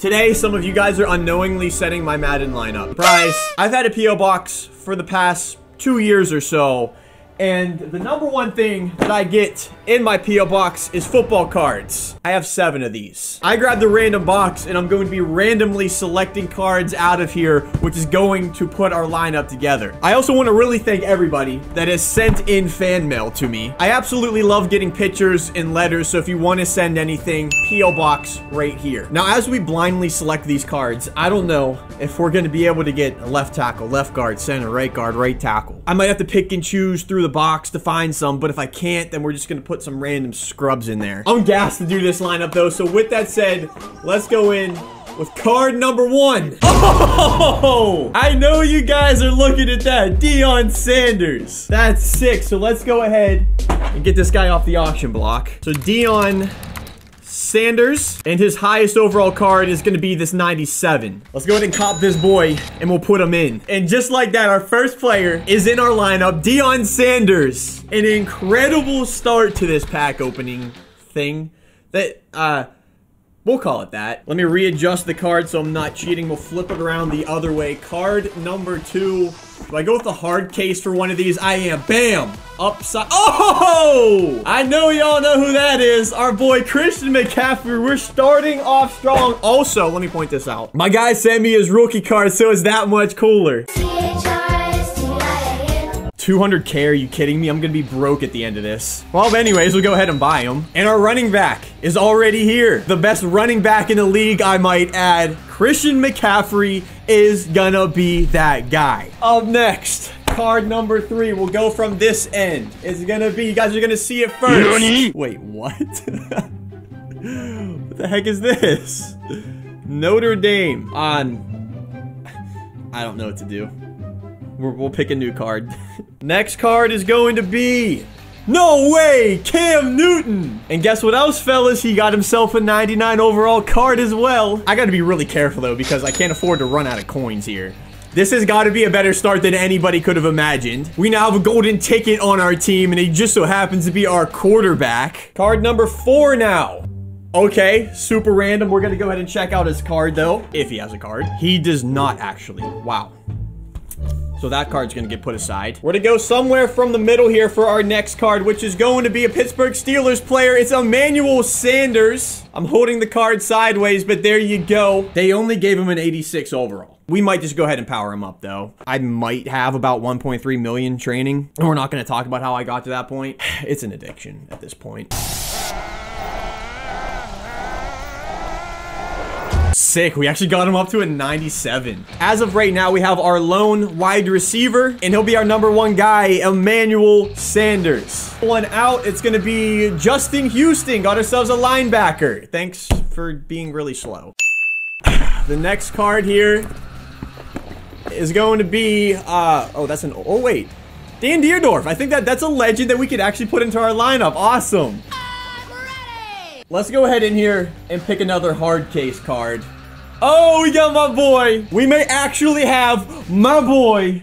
Today, some of you guys are unknowingly setting my Madden lineup. Prize, I've had a P.O. box for the past 2 years or so, and the number one thing that I get in my P.O. box is football cards. I have 7 of these. I grabbed the random box, and I'm going to be randomly selecting cards out of here, which is going to put our lineup together. I also want to really thank everybody that has sent in fan mail to me. I absolutely love getting pictures and letters, so if you want to send anything, P.O. box right here. Now, as we blindly select these cards, I don't know if we're going to be able to get a left tackle, left guard, center, right guard, right tackle. I might have to pick and choose through the box to find some, but if I can't, then we're just going to put some random scrubs in there. I'm gassed to do this lineup, though, so with that said, let's go in with card number 1. Oh! I know you guys are looking at that. Deion Sanders. That's sick, so let's go ahead and get this guy off the auction block. So Deion Sanders, and his highest overall card is going to be this 97. Let's go ahead and cop this boy, and we'll put him in. And just like that, our first player is in our lineup, Deion Sanders. An incredible start to this pack opening thing that, we'll call it that. Let me readjust the card so I'm not cheating. We'll flip it around the other way. Card number 2. Do I go with the hard case for one of these? I am. Bam! Upside. Oh! I know y'all know who that is. Our boy Christian McCaffrey. We're starting off strong. Also, let me point this out. My guy sent me his rookie card, so it's that much cooler. 200K, are you kidding me? I'm gonna be broke at the end of this. Well, anyways, we'll go ahead and buy him. And our running back is already here. The best running back in the league, I might add. Christian McCaffrey is gonna be that guy. Up next, card number 3. We'll go from this end. It's gonna be, you guys are gonna see it first. Wait, what? What the heck is this? Notre Dame on, I don't know what to do. We'll pick a new card. Next card is going to be, no way, Cam Newton. And guess what else, fellas? He got himself a 99 overall card as well. I got to be really careful, though, because I can't afford to run out of coins here. This has got to be a better start than anybody could have imagined. We now have a golden ticket on our team, and he just so happens to be our quarterback. Card number 4 now. Okay, super random. We're going to go ahead and check out his card, though, if he has a card. He does not, actually. Wow. So that card's going to get put aside. We're going to go somewhere from the middle here for our next card, which is going to be a Pittsburgh Steelers player. It's Emmanuel Sanders. I'm holding the card sideways, but there you go. They only gave him an 86 overall. We might just go ahead and power him up, though. I might have about 1.3 million training, and we're not going to talk about how I got to that point. It's an addiction at this point. Sick. We actually got him up to a 97. As of right now, we have our lone wide receiver, and he'll be our number 1 guy, Emmanuel Sanders. One out, it's going to be Justin Houston. Got ourselves a linebacker. Thanks for being really slow. The next card here is going to be, oh, that's an, oh, wait. Dan Dierdorf. I think that's a legend that we could actually put into our lineup. Awesome. I'm ready. Let's go ahead in here and pick another hard case card. Oh, we got my boy. We may actually have my boy.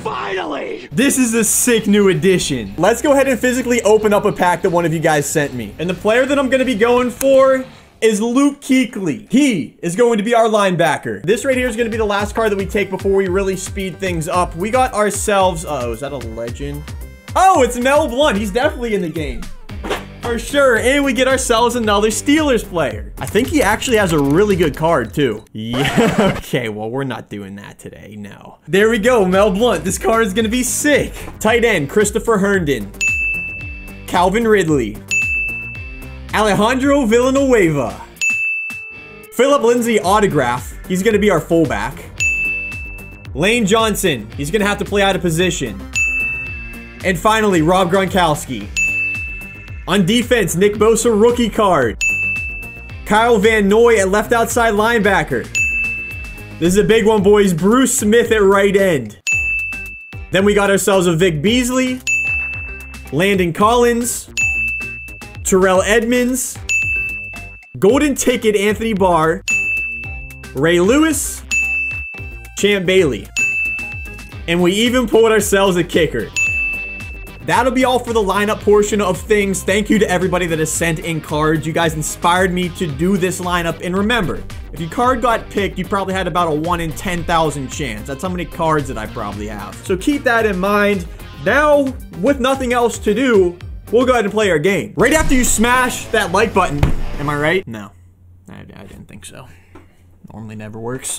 Finally! This is a sick new addition. Let's go ahead and physically open up a pack that one of you guys sent me. And the player that I'm going to be going for is Luke Kuechly. He is going to be our linebacker. This right here is going to be the last card that we take before we really speed things up. We got ourselves... Uh-oh, is that a legend? Oh, it's Mel Blount. He's definitely in the game. For sure, and we get ourselves another Steelers player. I think he actually has a really good card, too. Yeah, okay, well, we're not doing that today, no. There we go, Mel Blount. This card is going to be sick. Tight end, Christopher Herndon. Calvin Ridley. Alejandro Villanueva. Phillip Lindsey autograph. He's going to be our fullback. Lane Johnson. He's going to have to play out of position. And finally, Rob Gronkowski. On defense, Nick Bosa rookie card. Kyle Van Noy at left outside linebacker. This is a big one, boys. Bruce Smith at right end. Then we got ourselves a Vic Beasley. Landon Collins. Terrell Edmonds. Golden ticket Anthony Barr. Ray Lewis. Champ Bailey. And we even pulled ourselves a kicker. that'll be all for the lineup portion of things. Thank you to everybody that has sent in cards. You guys inspired me to do this lineup. And remember, if your card got picked, you probably had about a 1 in 10,000 chance. That's how many cards that I probably have. So keep that in mind. Now, with nothing else to do, we'll go ahead and play our game. Right after you smash that like button, am I right? No, I didn't think so. Normally never works.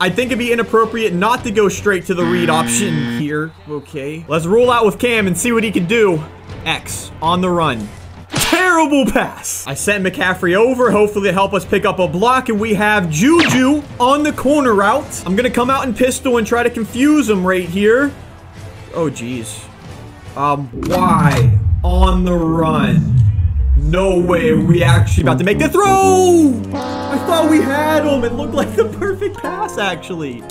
I think it'd be inappropriate not to go straight to the read option here. Okay. Let's roll out with Cam and see what he can do. X on the run. Terrible pass. I sent McCaffrey over. Hopefully it'll help us pick up a block. And we have Juju on the corner route. I'm going to come out and pistol and try to confuse him right here. Oh, geez. Why? On the run. No way are we actually about to make the throw. I thought we had him. It looked like the perfect pass, actually.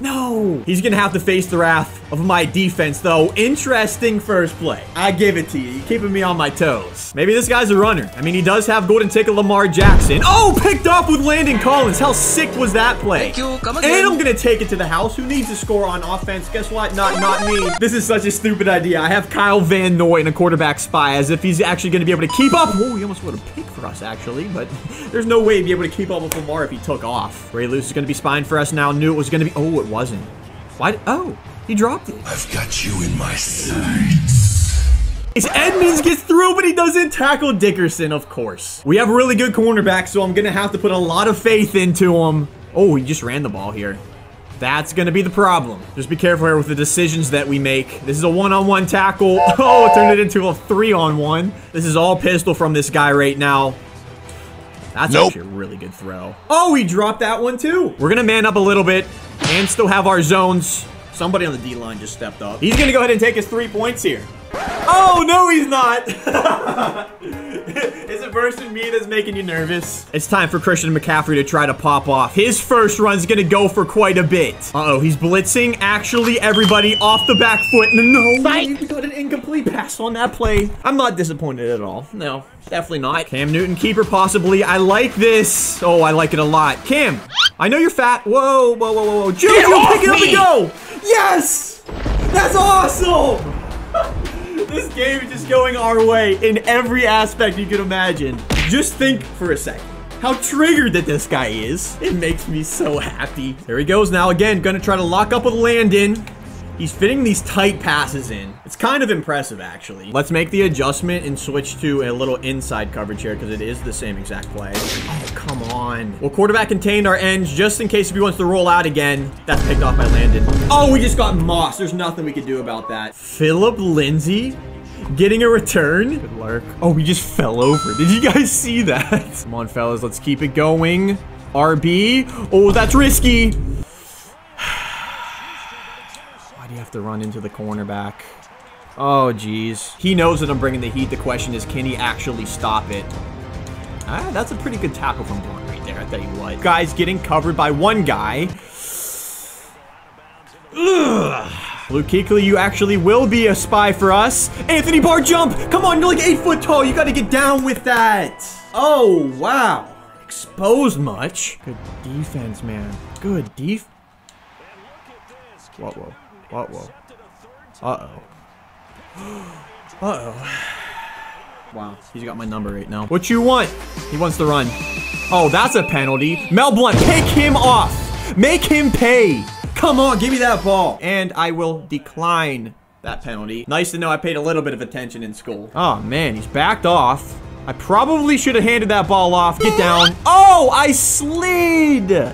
No. He's going to have to face the wrath of my defense, though. Interesting first play. I give it to you. You're keeping me on my toes. Maybe this guy's a runner. I mean, he does have golden ticket Lamar Jackson. Oh, picked off with Landon Collins. How sick was that play? And I'm going to take it to the house. Who needs to score on offense? Guess what? Not me. This is such a stupid idea. I have Kyle Van Noy in a quarterback spy as if he's actually going to be able to keep up. Oh, he almost would have picked for us, actually. But there's no way he'd be able to keep up with Lamar if he took off. Ray Lewis is going to be spying for us now. Knew it was going to be... Oh, it wasn't. Why? Oh, he dropped it. I've got you in my sights. It's Edmonds gets through, but he doesn't tackle Dickerson, of course. We have a really good cornerback, so I'm going to have to put a lot of faith into him. Oh, he just ran the ball here. That's going to be the problem. Just be careful here with the decisions that we make. This is a one-on-one tackle. Oh, it turned it into a three-on-one. This is all pistol from this guy right now. That's actually a really good throw. Oh, he dropped that one too. We're going to man up a little bit and still have our zones. Somebody on the D-line just stepped up. He's going to go ahead and take his 3 points here. Oh, no, he's not. Is it worse than me that's making you nervous? It's time for Christian McCaffrey to try to pop off. His first run's going to go for quite a bit. Uh-oh, he's blitzing. Actually, everybody off the back foot. No, he got an incomplete pass on that play. I'm not disappointed at all. No, definitely not. Cam Newton, keeper possibly. I like this. Oh, I like it a lot. Cam, I know you're fat. Whoa, whoa, whoa, whoa. Juju, pick it up and go. Yes! That's awesome! This game is just going our way in every aspect you could imagine. Just think for a second how triggered that this guy is. It makes me so happy. There he goes now again. Gonna try to lock up with Landon. He's fitting these tight passes in. It's kind of impressive, actually. Let's make the adjustment and switch to a little inside coverage here because it is the same exact play. Oh, come on. Well, quarterback contained our ends just in case if he wants to roll out again. That's picked off by Landon. Oh, we just got Moss. There's nothing we could do about that. Phillip Lindsey getting a return. Good lurk. Oh, we just fell over. Did you guys see that? Come on, fellas. Let's keep it going. RB. Oh, that's risky. To run into the cornerback. Oh, geez. He knows that I'm bringing the heat. The question is, can he actually stop it? Ah, that's a pretty good tackle from Blount right there. I tell you what. Guys getting covered by one guy. Ugh. Luke Kuechly, you actually will be a spy for us. Anthony Barr, jump. Come on, you're like 8 foot tall. You got to get down with that. Oh, wow. Exposed much. Good defense, man. Good defense. Whoa, whoa. Uh-oh. Uh-oh. Uh-oh. Wow. He's got my number right now. What you want? He wants to run. Oh, that's a penalty. Mel Blount, pick him off. Make him pay. Come on, give me that ball. And I will decline that penalty. Nice to know I paid a little bit of attention in school. Oh, man. He's backed off. I probably should have handed that ball off. Get down. Oh, I slid.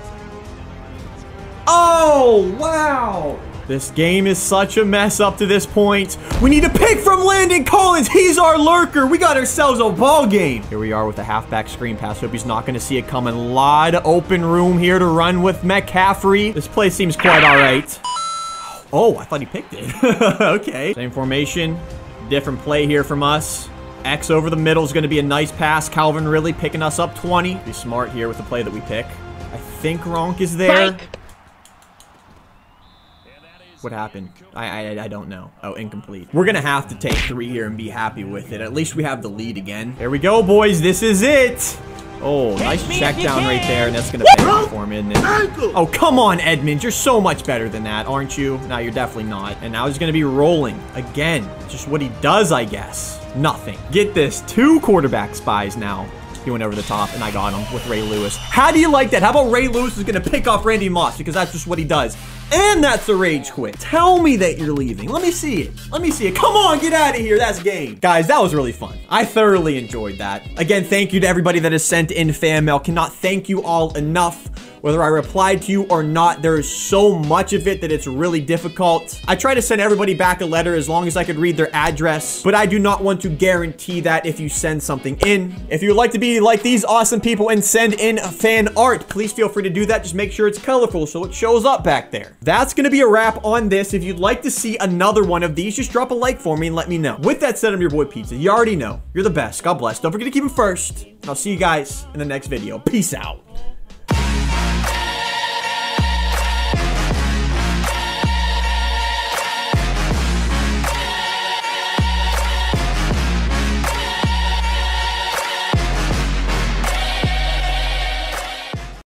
Oh, wow. This game is such a mess up to this point. We need a pick from Landon Collins. He's our lurker. We got ourselves a ball game. Here we are with a halfback screen pass. Hope he's not going to see it coming. A lot of open room here to run with McCaffrey. This play seems quite all right. Oh, I thought he picked it. Okay. Same formation. Different play here from us. X over the middle is going to be a nice pass. Calvin Ridley picking us up 20. Be smart here with the play that we pick. I think Gronk is there. Mike. What happened? I don't know. Oh, incomplete. We're going to have to take 3 here and be happy with it. At least we have the lead again. Here we go, boys. This is it. Oh, nice check down right there, and that's going to pay for him, isn't it? Oh, come on, Edmonds. You're so much better than that, aren't you? No, you're definitely not. And now he's going to be rolling again. Just what he does, I guess. Nothing. Get this. 2 quarterback spies now. He went over the top, and I got him with Ray Lewis. How do you like that? How about Ray Lewis is going to pick off Randy Moss, because that's just what he does. And that's a rage quit. Tell me that you're leaving. Let me see it. Let me see it. Come on, get out of here. That's game. Guys, that was really fun. I thoroughly enjoyed that. Again, thank you to everybody that has sent in fan mail. Cannot thank you all enough. Whether I replied to you or not, there is so much of it that it's really difficult. I try to send everybody back a letter as long as I could read their address, but I do not want to guarantee that if you send something in. If you would like to be like these awesome people and send in fan art, please feel free to do that. Just make sure it's colorful so it shows up back there. That's going to be a wrap on this. If you'd like to see another one of these, just drop a like for me and let me know. With that said, I'm your boy Pizza. You already know. You're the best. God bless. Don't forget to keep him first. I'll see you guys in the next video. Peace out.